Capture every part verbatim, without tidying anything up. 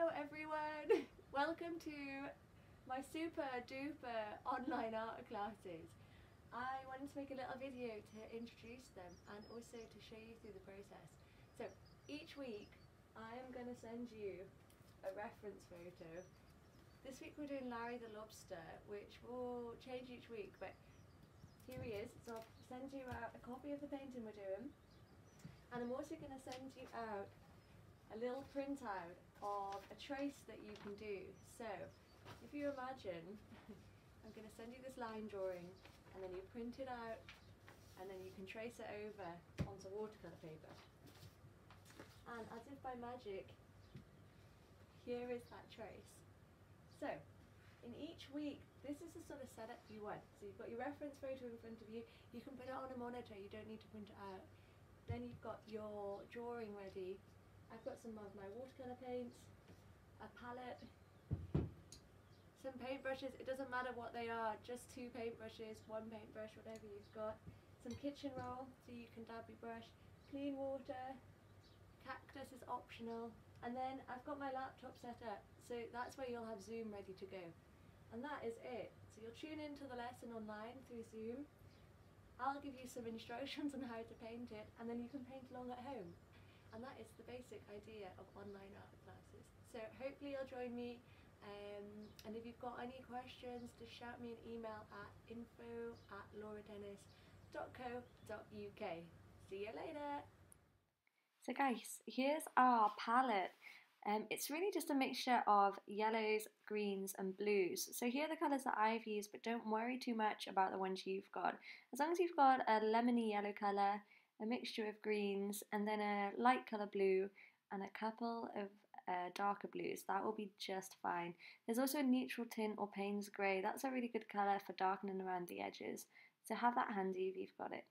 Hello everyone! Welcome to my super duper online art classes. I wanted to make a little video to introduce them and also to show you through the process. So each week I am going to send you a reference photo. This week we're doing Larry the Lobster, which will change each week, but here he is. So I'll send you out a copy of the painting we're doing, and I'm also going to send you out a little printout of a trace that you can do. So if you imagine, I'm going to send you this line drawing and then you print it out and then you can trace it over onto watercolour paper. And as if by magic, here is that trace. So in each week, this is the sort of setup you want. So you've got your reference photo in front of you, you can put it on a monitor, you don't need to print it out. Then you've got your drawing ready. I've got some of my watercolour paints, a palette, some paintbrushes. It doesn't matter what they are, just two paintbrushes, one paintbrush, whatever you've got. Some kitchen roll so you can dab your brush, clean water, cactus is optional. And then I've got my laptop set up, so that's where you'll have Zoom ready to go. And that is it. So you'll tune into the lesson online through Zoom. I'll give you some instructions on how to paint it, and then you can paint along at home. And that is the basic idea of online art classes. So hopefully you'll join me, um, and if you've got any questions, just shout me an email at info at lauradennis dot co dot U K. See you later! So guys, here's our palette. Um, it's really just a mixture of yellows, greens and blues. So here are the colours that I've used, but don't worry too much about the ones you've got. As long as you've got a lemony yellow colour, a mixture of greens, and then a light colour blue and a couple of uh, darker blues. That will be just fine. There's also a neutral tint or Payne's Grey. That's a really good colour for darkening around the edges. So have that handy if you've got it.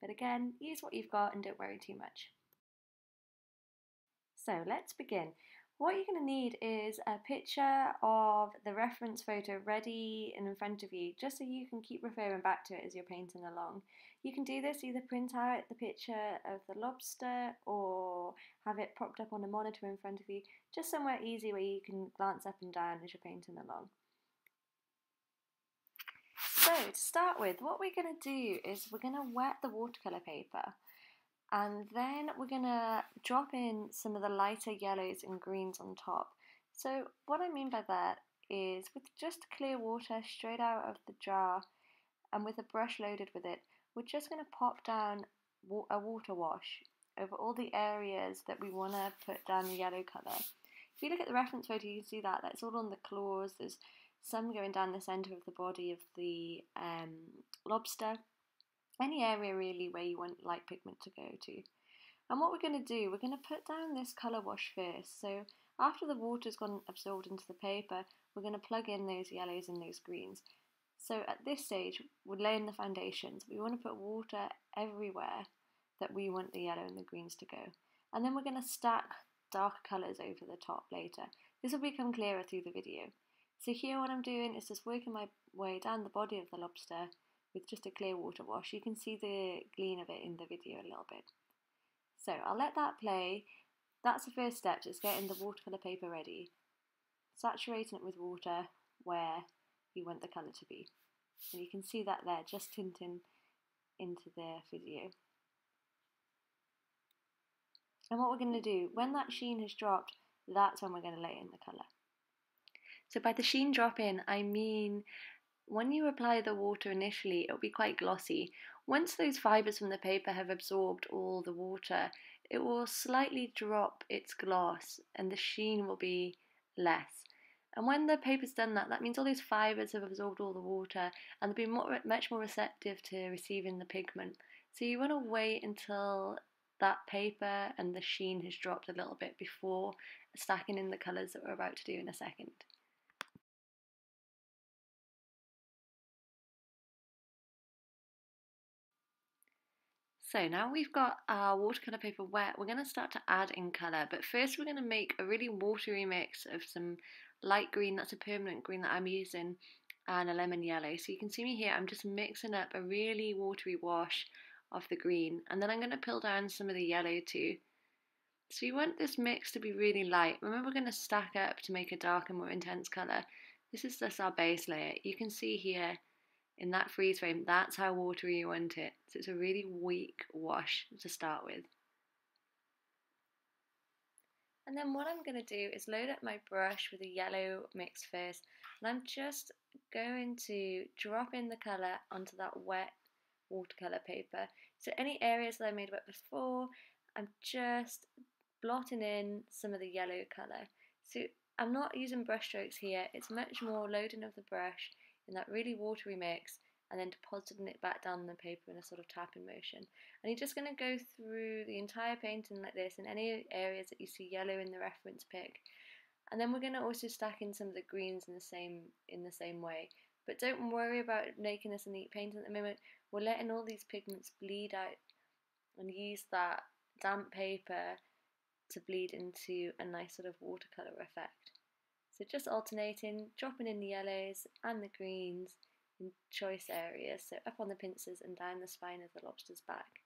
But again, use what you've got and don't worry too much. So let's begin. What you're going to need is a picture of the reference photo ready and in front of you, just so you can keep referring back to it as you're painting along. You can do this, either print out the picture of the lobster or have it propped up on a monitor in front of you, just somewhere easy where you can glance up and down as you're painting along. So to start with, what we're going to do is we're going to wet the watercolour paper. And then we're going to drop in some of the lighter yellows and greens on top. So what I mean by that is, with just clear water straight out of the jar and with a brush loaded with it, we're just going to pop down a water wash over all the areas that we want to put down the yellow colour. If you look at the reference photo, you can see that that's all on the claws. There's some going down the centre of the body of the um, lobster. Any area really where you want light pigment to go to. And what we're going to do, we're going to put down this colour wash first. So after the water's gone absorbed into the paper, we're going to plug in those yellows and those greens. So at this stage, we're laying the foundations. We want to put water everywhere that we want the yellow and the greens to go. And then we're going to stack darker colours over the top later. This will become clearer through the video. So here what I'm doing is just working my way down the body of the lobster with just a clear water wash. You can see the gleam of it in the video a little bit. So I'll let that play. That's the first step, just getting the watercolour paper ready, saturating it with water where you want the colour to be. And you can see that there, just tinting into the video. And what we're going to do, when that sheen has dropped, that's when we're going to lay in the colour. So by the sheen drop in, I mean, when you apply the water initially, it'll be quite glossy. Once those fibres from the paper have absorbed all the water, it will slightly drop its gloss and the sheen will be less. And when the paper's done that, that means all those fibres have absorbed all the water and they'll be more, much more receptive to receiving the pigment. So you want to wait until that paper and the sheen has dropped a little bit before stacking in the colours that we're about to do in a second. So now we've got our watercolour paper wet, we're going to start to add in colour, but first we're going to make a really watery mix of some light green, that's a permanent green that I'm using, and a lemon yellow. So you can see me here, I'm just mixing up a really watery wash of the green, and then I'm going to pull down some of the yellow too. So you want this mix to be really light. Remember, we're going to stack up to make a darker, more intense colour. This is just our base layer. You can see here in that freeze frame, that's how watery you want it. So it's a really weak wash to start with. And then what I'm going to do is load up my brush with a yellow mix first, and I'm just going to drop in the colour onto that wet watercolour paper. So any areas that I made wet before, I'm just blotting in some of the yellow colour. So I'm not using brush strokes here, it's much more loading of the brush in that really watery mix and then depositing it back down the paper in a sort of tapping motion. And you're just going to go through the entire painting like this in any areas that you see yellow in the reference pic. And then we're going to also stack in some of the greens in the same in the same way. But don't worry about making this a neat painting at the moment. We're letting all these pigments bleed out and use that damp paper to bleed into a nice sort of watercolour effect. So just alternating, dropping in the yellows and the greens in choice areas, so up on the pincers and down the spine of the lobster's back.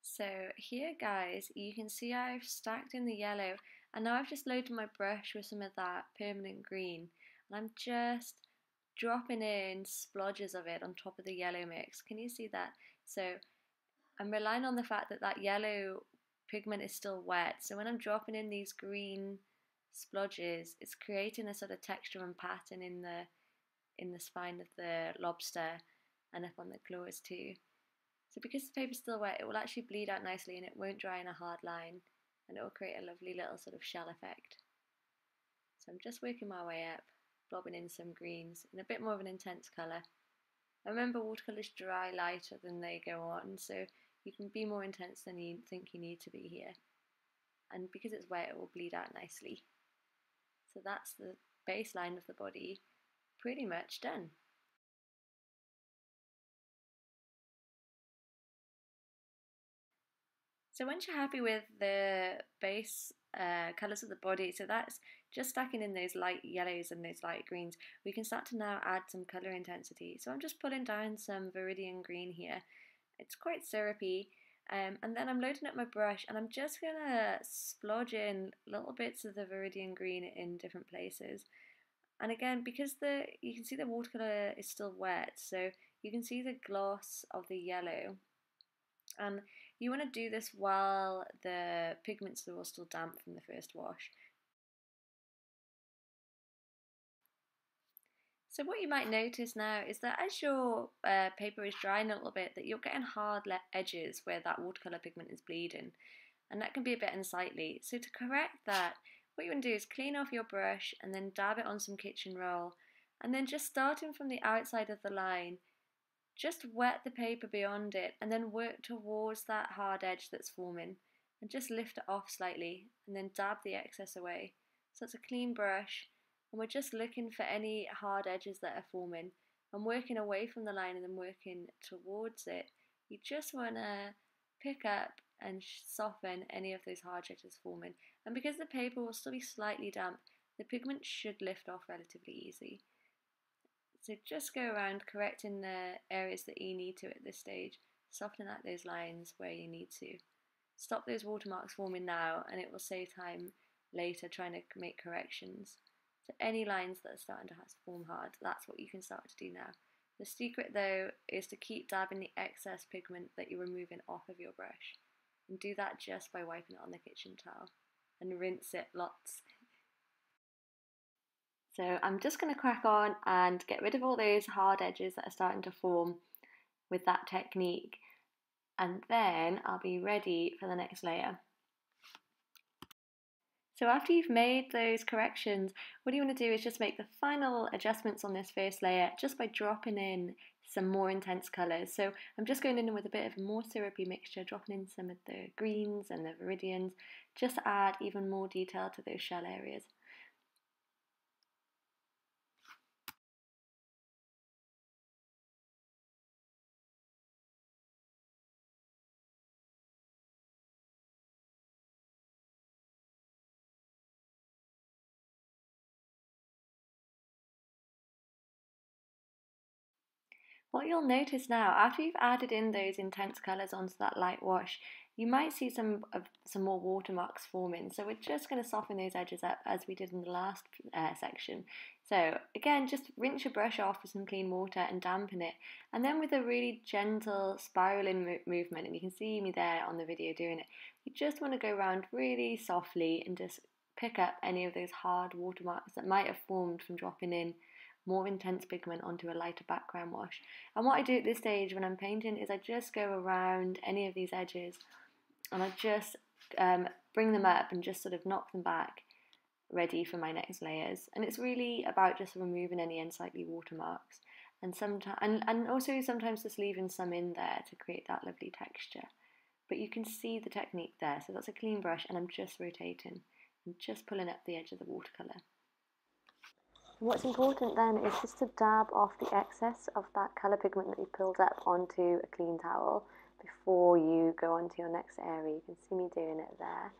So here, guys, you can see I've stacked in the yellow, and now I've just loaded my brush with some of that permanent green, and I'm just dropping in splodges of it on top of the yellow mix. Can you see that? So I'm relying on the fact that that yellow pigment is still wet, so when I'm dropping in these green splodges, it's creating a sort of texture and pattern in the in the spine of the lobster and up on the claws too. So because the paper's still wet, it will actually bleed out nicely and it won't dry in a hard line, and it will create a lovely little sort of shell effect. So I'm just working my way up, blobbing in some greens in a bit more of an intense colour. I remember watercolours dry lighter than they go on, so you can be more intense than you think you need to be here. And because it's wet, it will bleed out nicely. So that's the baseline of the body pretty much done. So once you're happy with the base uh, colours of the body, so that's just stacking in those light yellows and those light greens, we can start to now add some colour intensity. So I'm just pulling down some Viridian green here. It's quite syrupy. Um, and then I'm loading up my brush and I'm just going to splodge in little bits of the Viridian green in different places. And again, because the you can see the watercolour is still wet, so you can see the gloss of the yellow. And you want to do this while the pigments are all still damp from the first wash. So what you might notice now is that as your uh, paper is drying a little bit, that you're getting hard edges where that watercolour pigment is bleeding, and that can be a bit unsightly. So to correct that, what you want to do is clean off your brush and then dab it on some kitchen roll, and then just starting from the outside of the line, just wet the paper beyond it and then work towards that hard edge that's forming, and just lift it off slightly and then dab the excess away. So it's a clean brush. And we're just looking for any hard edges that are forming. I'm working away from the line and then working towards it. You just want to pick up and soften any of those hard edges forming. And because the paper will still be slightly damp, the pigment should lift off relatively easy. So just go around correcting the areas that you need to at this stage, softening out those lines where you need to. Stop those watermarks forming now, and it will save time later trying to make corrections. So any lines that are starting to form hard, that's what you can start to do now. The secret though is to keep dabbing the excess pigment that you're removing off of your brush, and do that just by wiping it on the kitchen towel and rinse it lots. So I'm just going to crack on and get rid of all those hard edges that are starting to form with that technique, and then I'll be ready for the next layer. So after you've made those corrections, what you want to do is just make the final adjustments on this first layer just by dropping in some more intense colours. So I'm just going in with a bit of a more syrupy mixture, dropping in some of the greens and the Viridians, just to add even more detail to those shell areas. What you'll notice now, after you've added in those intense colours onto that light wash, you might see some uh, some more watermarks forming. So we're just going to soften those edges up as we did in the last uh, section. So again, just rinse your brush off with some clean water and dampen it, and then with a really gentle spiraling mo movement, and you can see me there on the video doing it, you just want to go around really softly and just pick up any of those hard watermarks that might have formed from dropping in more intense pigment onto a lighter background wash. And what I do at this stage when I'm painting is I just go around any of these edges and I just um, bring them up and just sort of knock them back, ready for my next layers. And it's really about just removing any unsightly watermarks, and sometimes and, and also sometimes just leaving some in there to create that lovely texture. But you can see the technique there. So that's a clean brush, and I'm just rotating and just pulling up the edge of the watercolour. What's important then is just to dab off the excess of that colour pigment that you pulled up onto a clean towel before you go on to your next area. You can see me doing it there.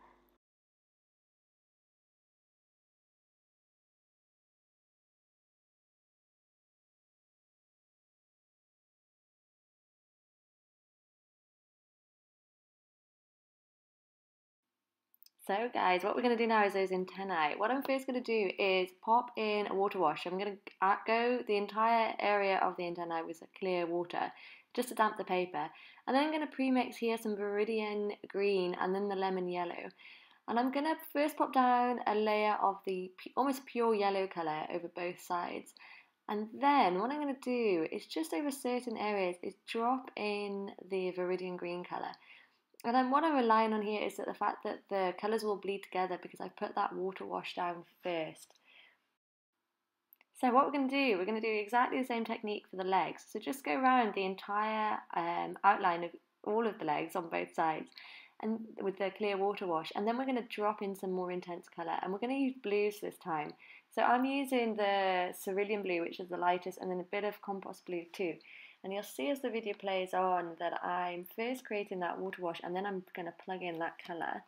So guys, what we're going to do now is those antennae. What I'm first going to do is pop in a water wash. I'm going to go the entire area of the antennae with clear water, just to damp the paper. And then I'm going to pre-mix here some Viridian green and then the lemon yellow. And I'm going to first pop down a layer of the almost pure yellow colour over both sides. And then what I'm going to do is just over certain areas is drop in the Viridian green colour. And then what I'm relying on here is that the fact that the colours will bleed together because I've put that water wash down first. So what we're going to do, we're going to do exactly the same technique for the legs. So just go around the entire um, outline of all of the legs on both sides and with the clear water wash. And then we're going to drop in some more intense colour, and we're going to use blues this time. So I'm using the cerulean blue, which is the lightest, and then a bit of compost blue too. And you'll see as the video plays on that I'm first creating that water wash, and then I'm going to plug in that colour.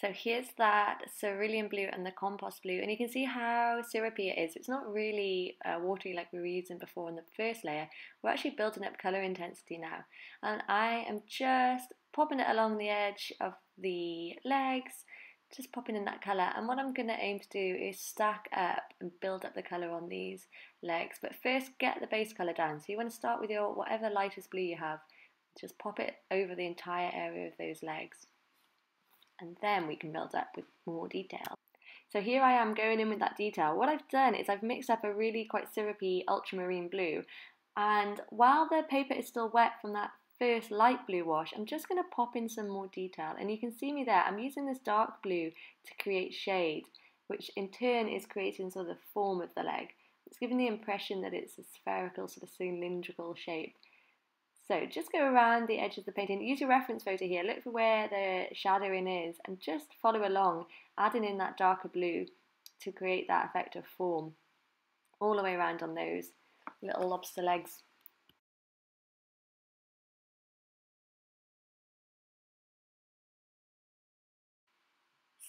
So here's that cerulean blue and the compost blue, and you can see how syrupy it is. It's not really uh, watery like we were using before in the first layer. We're actually building up colour intensity now. And I am just popping it along the edge of the legs, just popping in that colour. And what I'm going to aim to do is stack up and build up the colour on these legs, but first get the base colour down. So you want to start with your whatever lightest blue you have, just pop it over the entire area of those legs, and then we can build up with more detail. So here I am going in with that detail. What I've done is I've mixed up a really quite syrupy ultramarine blue, and while the paper is still wet from that first light blue wash, I'm just going to pop in some more detail. And you can see me there, I'm using this dark blue to create shade, which in turn is creating sort of the form of the leg. It's giving the impression that it's a spherical sort of cylindrical shape. So just go around the edge of the painting, use your reference photo here, look for where the shadowing is, and just follow along, adding in that darker blue to create that effect of form all the way around on those little lobster legs.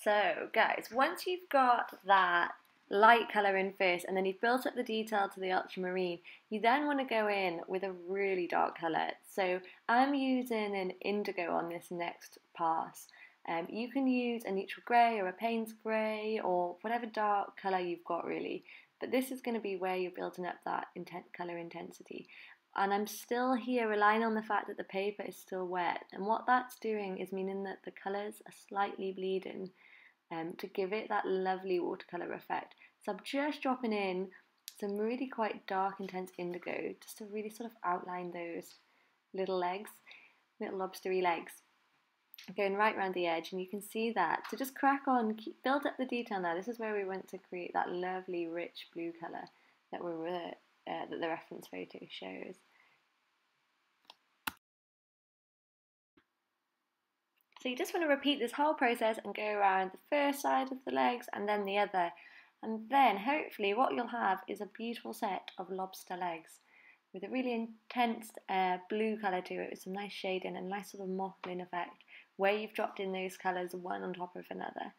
So guys, once you've got that light colour in first, and then you've built up the detail to the ultramarine, you then want to go in with a really dark colour. So I'm using an indigo on this next pass. Um, you can use a neutral grey or a Payne's Grey or whatever dark colour you've got really, but this is going to be where you're building up that intent colour intensity. And I'm still here relying on the fact that the paper is still wet, and what that's doing is meaning that the colours are slightly bleeding, Um, to give it that lovely watercolour effect. So I'm just dropping in some really quite dark intense indigo just to really sort of outline those little legs, little lobstery legs, going right around the edge, and you can see that. So just crack on, keep, build up the detail now. This is where we want to create that lovely rich blue colour that, we're, uh, that the reference photo shows. So you just want to repeat this whole process and go around the first side of the legs and then the other, and then hopefully what you'll have is a beautiful set of lobster legs with a really intense uh, blue colour to it, with some nice shading and a nice sort of mottling effect where you've dropped in those colours one on top of another.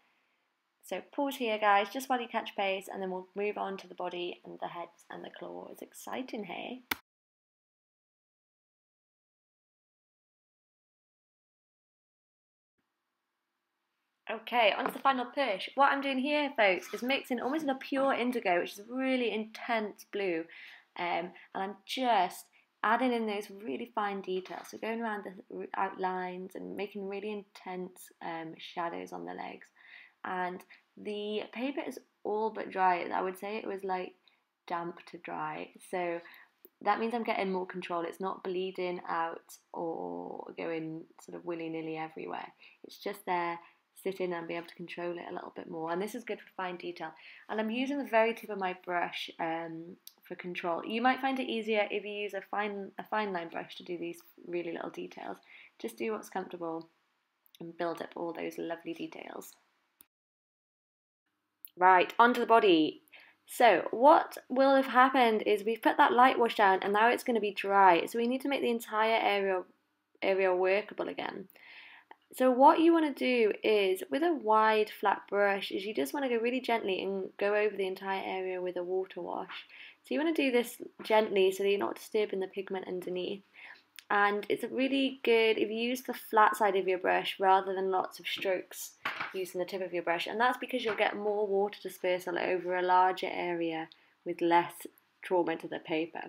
So pause here, guys, just while you catch pace, and then we'll move on to the body and the heads and the claw. It's exciting, hey? Okay, on to the final push. What I'm doing here, folks, is mixing almost in a pure indigo, which is a really intense blue, um, and I'm just adding in those really fine details. So going around the outlines and making really intense um, shadows on the legs. And the paper is all but dry. I would say it was like damp to dry. So that means I'm getting more control. It's not bleeding out or going sort of willy-nilly everywhere. It's just there, sit in and be able to control it a little bit more. And this is good for fine detail. And I'm using the very tip of my brush um, for control. You might find it easier if you use a fine, a fine line brush to do these really little details. Just do what's comfortable and build up all those lovely details. Right, onto the body. So what will have happened is we've put that light wash down and now it's going to be dry. So we need to make the entire area, area workable again. So what you want to do is, with a wide flat brush, is you just want to go really gently and go over the entire area with a water wash. So you want to do this gently so that you're not disturbing the pigment underneath. And it's really good if you use the flat side of your brush rather than lots of strokes using the tip of your brush. And that's because you'll get more water dispersal over a larger area with less trauma to the paper.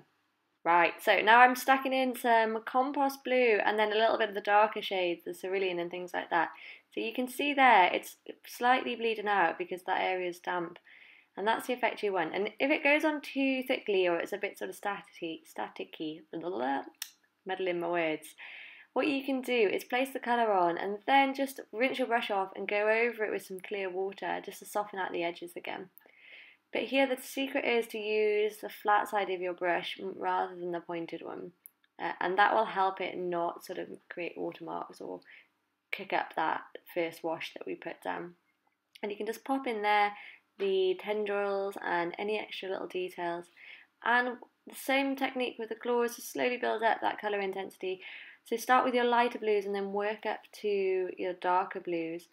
Right, so now I'm stacking in some compost blue and then a little bit of the darker shades, the cerulean and things like that. So you can see there, it's slightly bleeding out because that area is damp. And that's the effect you want. And if it goes on too thickly or it's a bit sort of staticky, staticky, blah, blah, blah, meddling my words, what you can do is place the colour on and then just rinse your brush off and go over it with some clear water just to soften out the edges again. But here the secret is to use the flat side of your brush rather than the pointed one, uh, and that will help it not sort of create watermarks or kick up that first wash that we put down. And you can just pop in there the tendrils and any extra little details. And the same technique with the claws, to slowly build up that colour intensity. So start with your lighter blues and then work up to your darker blues.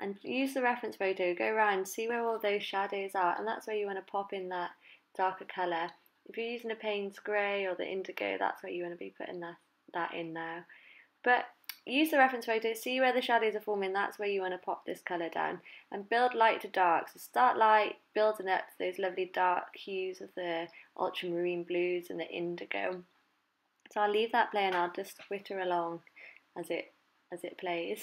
And use the reference photo, go around, see where all those shadows are, and that's where you want to pop in that darker colour. If you're using a Payne's Grey or the indigo, that's where you want to be putting that, that in now. But use the reference photo, see where the shadows are forming, that's where you want to pop this colour down. And build light to dark, so start light, building up to those lovely dark hues of the ultramarine blues and the indigo. So I'll leave that play and I'll just twitter along as it, as it plays.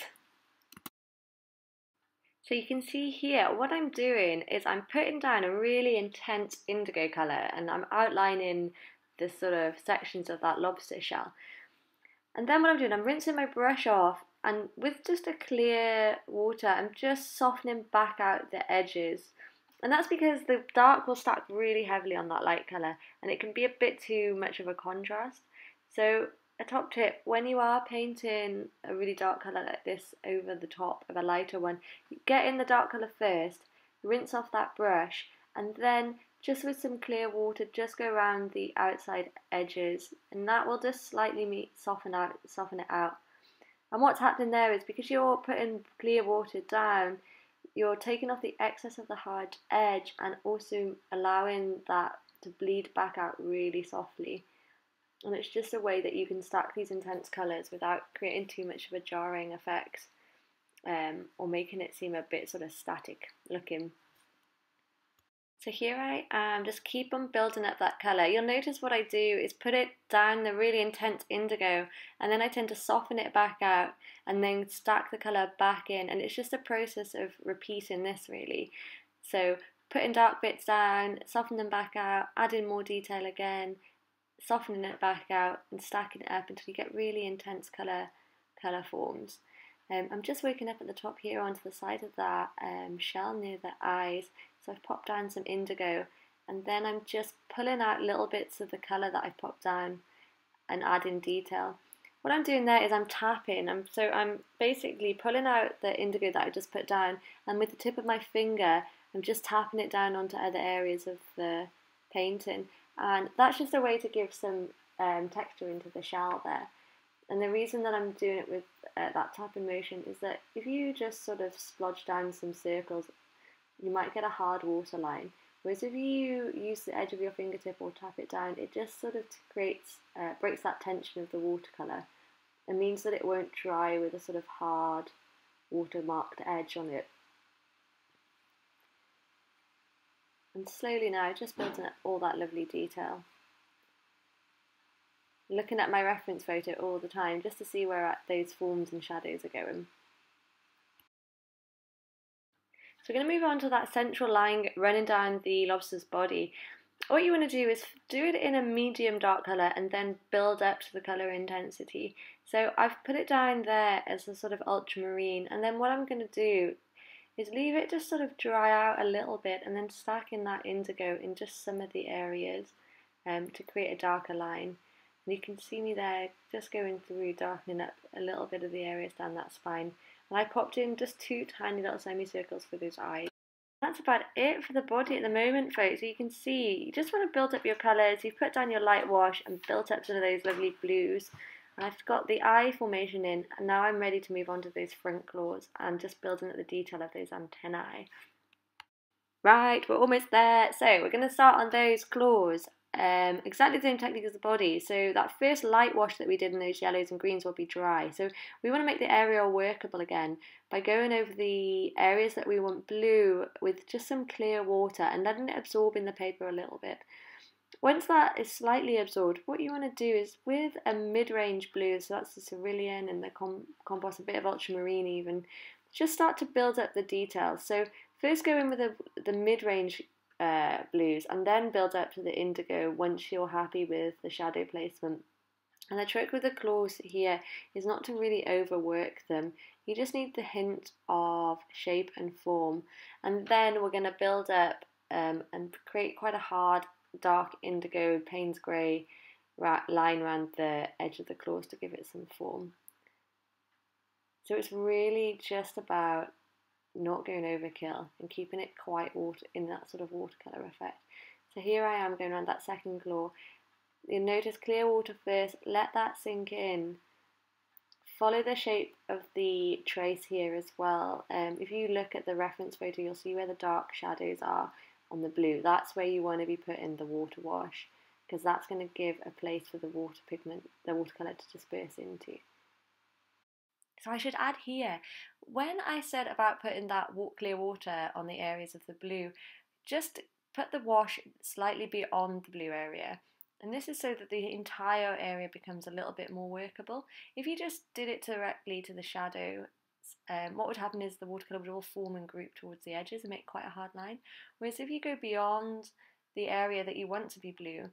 So you can see here, what I'm doing is I'm putting down a really intense indigo colour and I'm outlining the sort of sections of that lobster shell. And then what I'm doing, I'm rinsing my brush off, and with just a clear water, I'm just softening back out the edges. And that's because the dark will stack really heavily on that light colour and it can be a bit too much of a contrast. So a top tip, when you are painting a really dark colour like this over the top of a lighter one, get in the dark colour first, rinse off that brush, and then just with some clear water, just go around the outside edges, and that will just slightly soften out, soften it out. And what's happening there is because you're putting clear water down, you're taking off the excess of the hard edge and also allowing that to bleed back out really softly. And it's just a way that you can stack these intense colours without creating too much of a jarring effect um, or making it seem a bit sort of static looking. So here I am, just keep on building up that colour. You'll notice what I do is put it down the really intense indigo and then I tend to soften it back out and then stack the colour back in, and it's just a process of repeating this really. So putting dark bits down, soften them back out, adding more detail again, softening it back out and stacking it up until you get really intense colour colour forms. Um, I'm just working up at the top here onto the side of that um, shell near the eyes, so I've popped down some indigo and then I'm just pulling out little bits of the colour that I've popped down and adding detail. What I'm doing there is I'm tapping, I'm, so I'm basically pulling out the indigo that I just put down, and with the tip of my finger I'm just tapping it down onto other areas of the painting. And that's just a way to give some um, texture into the shell there. And the reason that I'm doing it with uh, that tapping motion is that if you just sort of splodge down some circles you might get a hard water line. Whereas if you use the edge of your fingertip or tap it down, it just sort of creates, uh, breaks that tension of the watercolour. It means that it won't dry with a sort of hard watermarked edge on it. And slowly now, just building up all that lovely detail. Looking at my reference photo all the time just to see where those forms and shadows are going. So we're going to move on to that central line running down the lobster's body. What you want to do is do it in a medium dark colour and then build up to the colour intensity. So I've put it down there as a sort of ultramarine, and then what I'm going to do is leave it just sort of dry out a little bit and then stack in that indigo in just some of the areas um, to create a darker line. And you can see me there just going through, darkening up a little bit of the areas down that spine. And I popped in just two tiny little semicircles for those eyes. That's about it for the body at the moment, folks. So you can see, you just want to build up your colours. You've put down your light wash and built up some of those lovely blues. And I've got the eye formation in, and now I'm ready to move on to those front claws and just building up the detail of those antennae. Right, we're almost there. So we're going to start on those claws. Um, exactly the same technique as the body. So that first light wash that we did in those yellows and greens will be dry. So we want to make the area workable again by going over the areas that we want blue with just some clear water and letting it absorb in the paper a little bit. Once that is slightly absorbed, what you want to do is with a mid-range blue, so that's the cerulean and the com compost, a bit of ultramarine even, just start to build up the details. So first go in with the, the mid-range Uh, blues and then build up to the indigo once you're happy with the shadow placement. And the trick with the claws here is not to really overwork them. You just need the hint of shape and form, and then we're going to build up um, and create quite a hard dark indigo Payne's Grey line around the edge of the claws to give it some form. So it's really just about not going overkill and keeping it quite water in that sort of watercolour effect. So here I am going around that second claw. You'll notice clear water first, let that sink in. Follow the shape of the trace here as well. Um, if you look at the reference photo, you'll see where the dark shadows are on the blue. That's where you want to be putting the water wash, because that's going to give a place for the water pigment, the watercolour to disperse into. So I should add here, when I said about putting that clear water on the areas of the blue, just put the wash slightly beyond the blue area. And this is so that the entire area becomes a little bit more workable. If you just did it directly to the shadow, um, what would happen is the watercolour would all form and group towards the edges and make quite a hard line. Whereas if you go beyond the area that you want to be blue,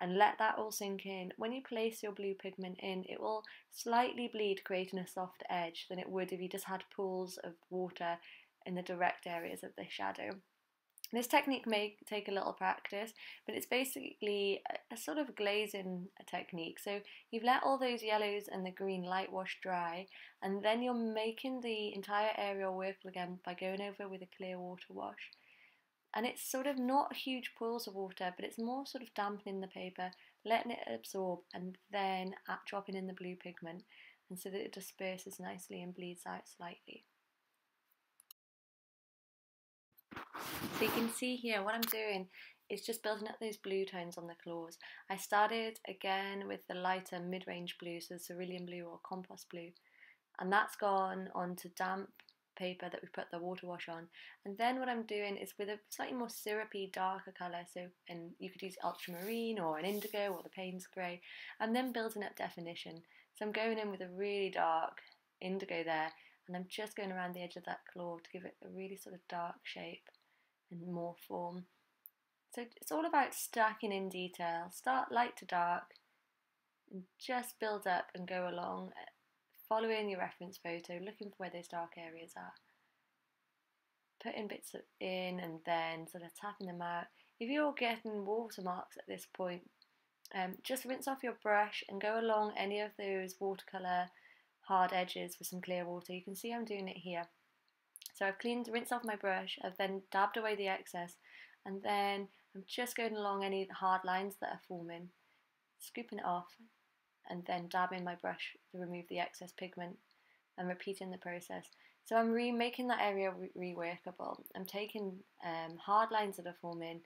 and let that all sink in. When you place your blue pigment in, it will slightly bleed, creating a soft edge than it would if you just had pools of water in the direct areas of the shadow. This technique may take a little practice, but it's basically a, a sort of glazing technique. So you've let all those yellows and the green light wash dry, and then you're making the entire area workable again by going over with a clear water wash. And it's sort of not huge pools of water, but it's more sort of dampening the paper, letting it absorb, and then dropping in the blue pigment, and so that it disperses nicely and bleeds out slightly. So you can see here what I'm doing is just building up those blue tones on the claws. I started again with the lighter mid-range blue, so the cerulean blue or compost blue, and that's gone on to damp paper that we put the water wash on, and then what I'm doing is with a slightly more syrupy darker colour, so and you could use ultramarine or an indigo or the Payne's Grey, and then building up definition. So I'm going in with a really dark indigo there, and I'm just going around the edge of that claw to give it a really sort of dark shape and more form. So it's all about stacking in detail. Start light to dark and just build up and go along, following your reference photo, looking for where those dark areas are. Putting bits in and then sort of tapping them out. If you're getting watermarks at this point, um, just rinse off your brush and go along any of those watercolour hard edges with some clear water. You can see I'm doing it here. So I've cleaned, rinsed off my brush, I've then dabbed away the excess, and then I'm just going along any hard lines that are forming, scooping it off, and then dabbing my brush to remove the excess pigment, and repeating the process. So I'm re making that area re reworkable. I'm taking um, hard lines that are forming,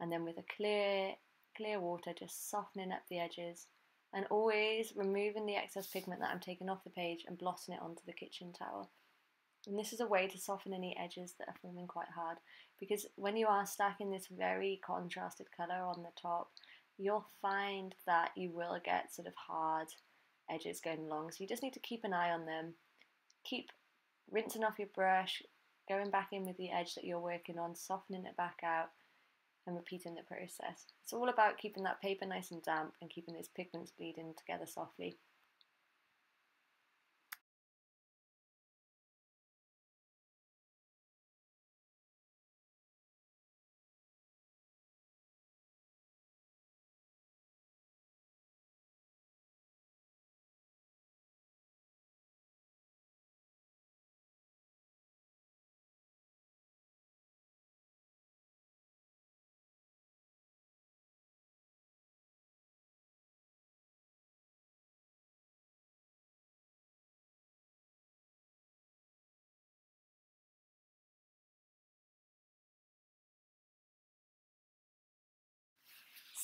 and then with a clear clear water, just softening up the edges, and always removing the excess pigment that I'm taking off the page and blotting it onto the kitchen towel. And this is a way to soften any edges that are forming quite hard, because when you are stacking this very contrasted colour on the top, you'll find that you will get sort of hard edges going along. So you just need to keep an eye on them, keep rinsing off your brush, going back in with the edge that you're working on, softening it back out, and repeating the process. It's all about keeping that paper nice and damp and keeping those pigments bleeding together softly.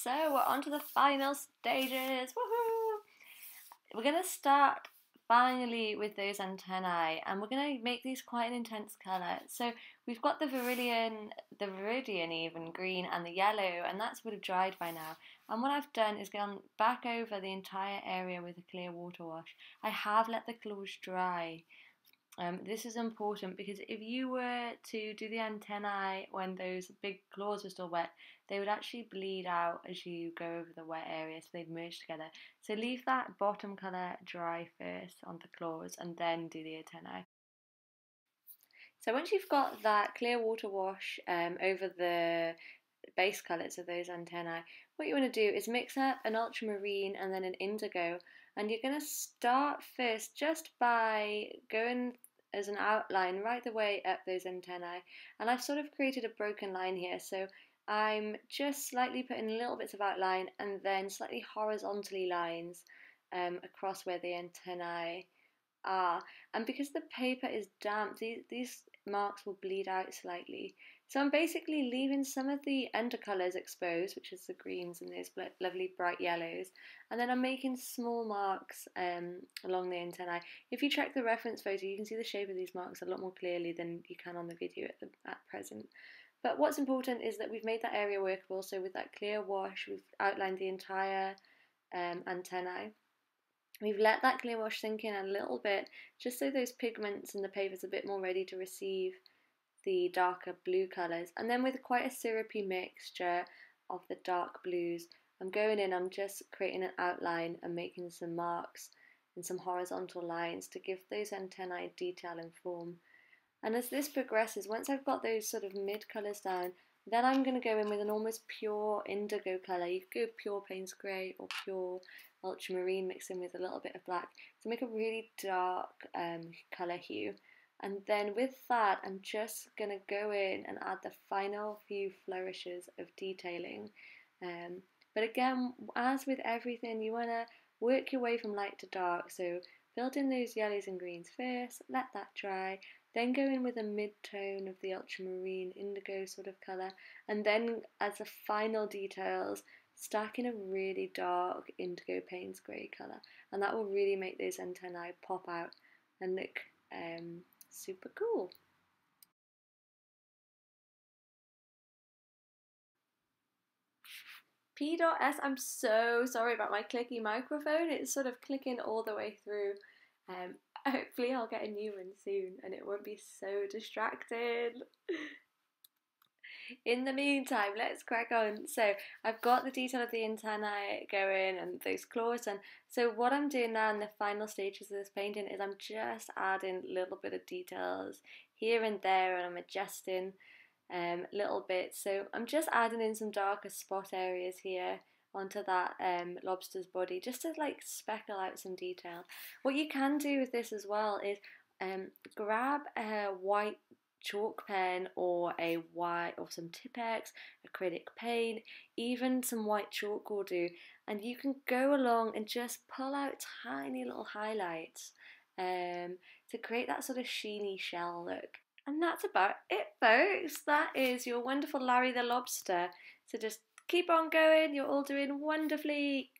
So we're on to the final stages, woohoo! We're going to start finally with those antennae, and we're going to make these quite an intense colour. So we've got the Viridian, the Viridian even, green and the yellow, and that's would have dried by now. And what I've done is gone back over the entire area with a clear water wash. I have let the colours dry. Um, this is important because if you were to do the antennae when those big claws were still wet, they would actually bleed out as you go over the wet area, so they'd merge together. So leave that bottom colour dry first on the claws and then do the antennae. So once you've got that clear water wash um, over the base colours of those antennae, what you want to do is mix up an ultramarine and then an indigo, and you're going to start first just by going as an outline right the way up those antennae. And I've sort of created a broken line here, so I'm just slightly putting little bits of outline and then slightly horizontally lines um, across where the antennae are. And because the paper is damp, these, these marks will bleed out slightly. So I'm basically leaving some of the undercolours exposed, which is the greens and those lovely bright yellows, and then I'm making small marks um, along the antennae. If you check the reference photo, you can see the shape of these marks a lot more clearly than you can on the video at, the, at present. But what's important is that we've made that area workable, so with that clear wash, we've outlined the entire um, antennae. We've let that clear wash sink in a little bit, just so those pigments and the paper's a bit more ready to receive the darker blue colours, and then with quite a syrupy mixture of the dark blues, I'm going in, I'm just creating an outline and making some marks and some horizontal lines to give those antennae detail and form. And as this progresses, once I've got those sort of mid colours down, then I'm going to go in with an almost pure indigo colour. You could go pure Payne's Grey or pure ultramarine, mixed in with a little bit of black to make a really dark um, colour hue. And then with that, I'm just going to go in and add the final few flourishes of detailing. Um, but again, as with everything, you want to work your way from light to dark. So build in those yellows and greens first, let that dry, then go in with a mid-tone of the ultramarine indigo sort of colour. And then as the final details, stack in a really dark indigo Payne's Grey colour. And that will really make those antennae pop out and look um, super cool. P S, I'm so sorry about my clicky microphone. It's sort of clicking all the way through. Um, hopefully I'll get a new one soon and it won't be so distracting. In the meantime, let's crack on. So I've got the detail of the antennae going and those claws, and so what I'm doing now in the final stages of this painting is I'm just adding a little bit of details here and there, and I'm adjusting um, little bits. So I'm just adding in some darker spot areas here onto that um, lobster's body, just to like speckle out some detail. What you can do with this as well is um, grab a white chalk pen or a white or some Tipex, acrylic paint, even some white chalk will do, and you can go along and just pull out tiny little highlights. Um, to create that sort of sheeny shell look. And that's about it, folks. That is your wonderful Larry the Lobster. So just keep on going. You're all doing wonderfully.